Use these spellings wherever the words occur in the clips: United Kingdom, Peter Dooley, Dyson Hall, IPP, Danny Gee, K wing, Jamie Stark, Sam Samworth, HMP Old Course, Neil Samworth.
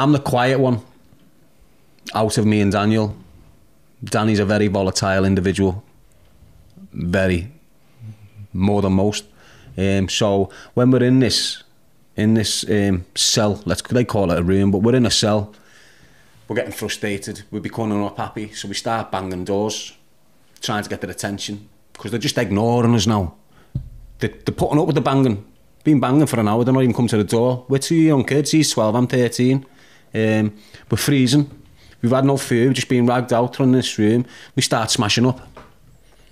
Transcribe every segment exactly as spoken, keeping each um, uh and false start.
I'm the quiet one out of me and Daniel. Danny's a very volatile individual. Very. More than most. Um, so when we're in this, in this um, cell, let's, they call it a room, but we're in a cell. We're getting frustrated. We're becoming not happy. So we start banging doors, trying to get their attention, because they're just ignoring us now. They're, they're putting up with the banging. Been banging for an hour. They're not even come to the door. We're two young kids. He's twelve. I'm thirteen. Um, we're freezing. We've had no food. We've just been ragged out from this room. We start smashing up.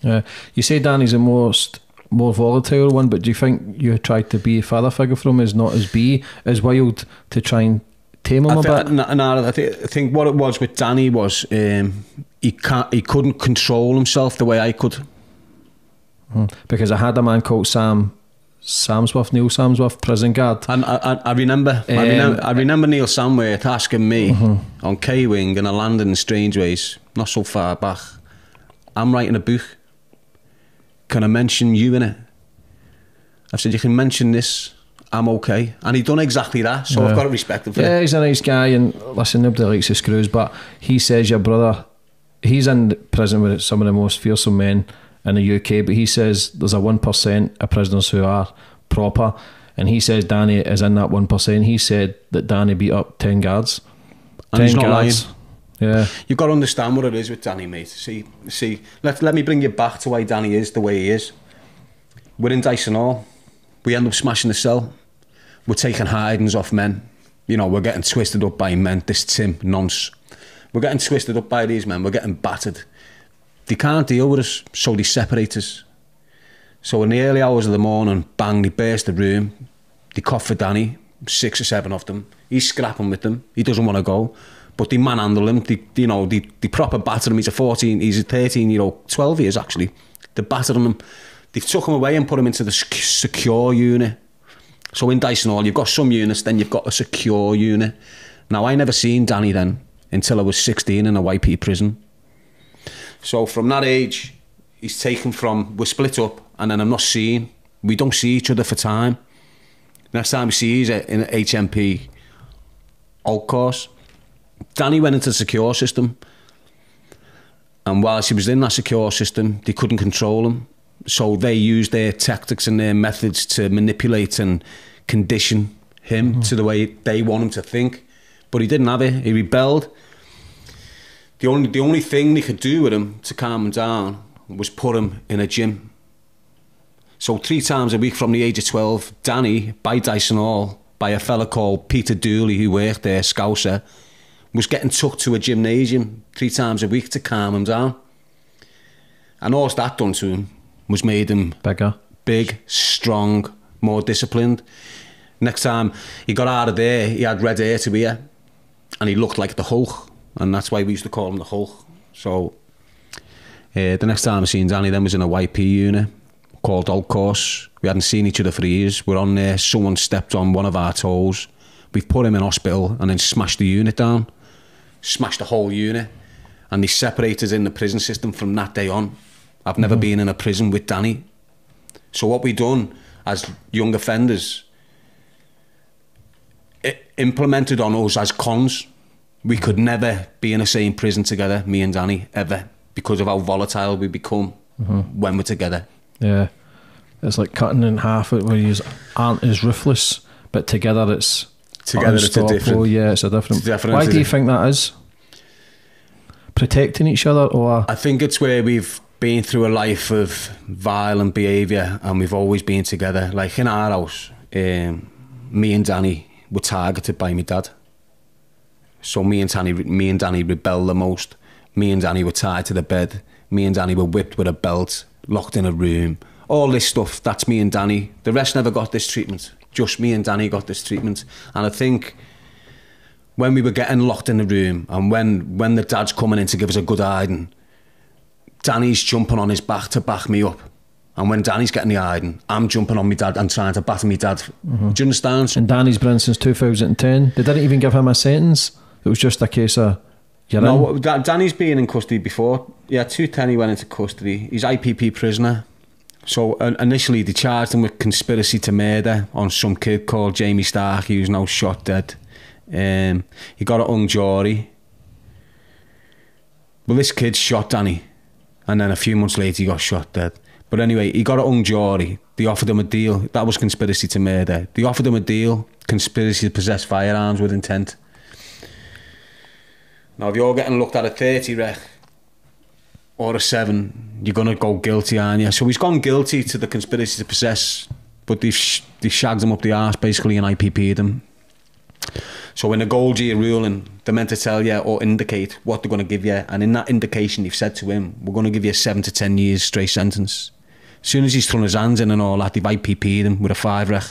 Yeah. You say Danny's the most more volatile one, but do you think you tried to be a father figure for him, as not as be as wild to try and tame him I a bit? No, no I, th I think what it was with Danny was um, he can't, he couldn't control himself the way I could. Mm. Because I had a man called Sam Samworth, Neil Samworth, prison guard. And I, I, I remember, um, I, remember I remember Neil Samworth asking me mm-hmm. on K wing and a landing in strange ways, not so far back. I'm writing a book. Can I mention you in it? I've said, you can mention this, I'm okay. And he'd done exactly that, so yeah. I've got to respect him for yeah, it. Yeah, he's a nice guy, and listen, nobody likes the screws, but he says your brother, he's in prison with some of the most fearsome men in the U K, but he says there's a one percent of prisoners who are proper, and he says Danny is in that one percent. He said that Danny beat up ten guards. And ten he's not guards. Lying. Yeah. You've got to understand what it is with Danny, mate. See, see. Let, let me bring you back to why Danny is the way he is. We're in Dyson Hall. We end up smashing the cell. We're taking hidings off men. You know, we're getting twisted up by men. This Tim, nonce. We're getting twisted up by these men. We're getting battered. They can't deal with us, so they separate us. So in the early hours of the morning, bang, they burst the room. They cough for Danny, six or seven of them. He's scrapping with them. He doesn't want to go. But they manhandle him, they, you know, they, they proper batter him. He's a fourteen, he's a thirteen year old, twelve years actually. They're battering him. They've took him away and put him into the secure unit. So in Dyson Hall, you've got some units, then you've got a secure unit. Now, I never seen Danny then until I was sixteen in a Y P prison. So from that age, he's taken from, we're split up, and then I'm not seen. We don't see each other for time. Next time we see, he's in H M P Old Course. Danny went into the secure system, and whilst he was in that secure system, they couldn't control him. So they used their tactics and their methods to manipulate and condition him mm. to the way they want him to think. But he didn't have it. He rebelled. The only, the only thing they could do with him to calm him down was put him in a gym. So three times a week from the age of twelve, Danny, by Dyson Hall, by a fella called Peter Dooley, who worked there, Scouser, was getting took to a gymnasium three times a week to calm him down. And all that done to him was made him bigger, big, strong, more disciplined. Next time he got out of there, he had red hair to here, and he looked like the Hulk, and that's why we used to call him the Hulk. So uh, the next time I seen Danny then was in a Y P unit called Old Course. We hadn't seen each other for years. We're on there, someone stepped on one of our toes. We've put him in hospital and then smashed the unit down. Smashed the whole unit, and they separated in the prison system from that day on. I've never mm. been in a prison with Danny. So what we done as young offenders, it implemented on us as cons. We could never be in the same prison together, me and Danny, ever, because of how volatile we become mm-hmm. when we're together. Yeah, it's like cutting in half where you aren't as ruthless, but together it's... Together it's a different... Oh yeah, it's a different... It's different Why do you think that is? Protecting each other, or...? I think it's where we've been through a life of violent behaviour and we've always been together. Like in our house, um, me and Danny were targeted by my dad. So me and Danny, me and Danny rebelled the most. Me and Danny were tied to the bed. Me and Danny were whipped with a belt, locked in a room. All this stuff, that's me and Danny. The rest never got this treatment. Just me and Danny got this treatment. And I think when we were getting locked in the room and when, when the dad's coming in to give us a good hiding, Danny's jumping on his back to back me up. And when Danny's getting the hiding, I'm jumping on my dad and trying to batter my dad. Mm-hmm. Do you understand? And Danny's been since two thousand ten. They didn't even give him a sentence. It was just a case of... You're no, in. Danny's been in custody before. Yeah, two ten he went into custody. He's I P P prisoner. So initially they charged him with conspiracy to murder on some kid called Jamie Stark, who's now shot dead. Um, he got it hung jury. Well, this kid shot Danny, and then a few months later he got shot dead. But anyway, he got it hung jury. They offered him a deal. That was conspiracy to murder. They offered him a deal, conspiracy to possess firearms with intent. Now, if you're getting looked at a thirty rec or a seven, you're going to go guilty, aren't you? So he's gone guilty to the conspiracy to possess, but they've, sh they've shagged him up the arse, basically, and I P P'd him. So in the gold year ruling, they're meant to tell you or indicate what they're going to give you, and in that indication, they've said to him, we're going to give you a seven to ten years straight sentence. As soon as he's thrown his hands in and all that, they've I P P'd him with a five rec.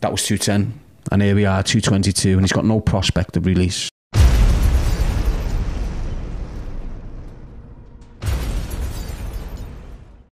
That was two ten, and here we are, two twenty-two, and he's got no prospect of release.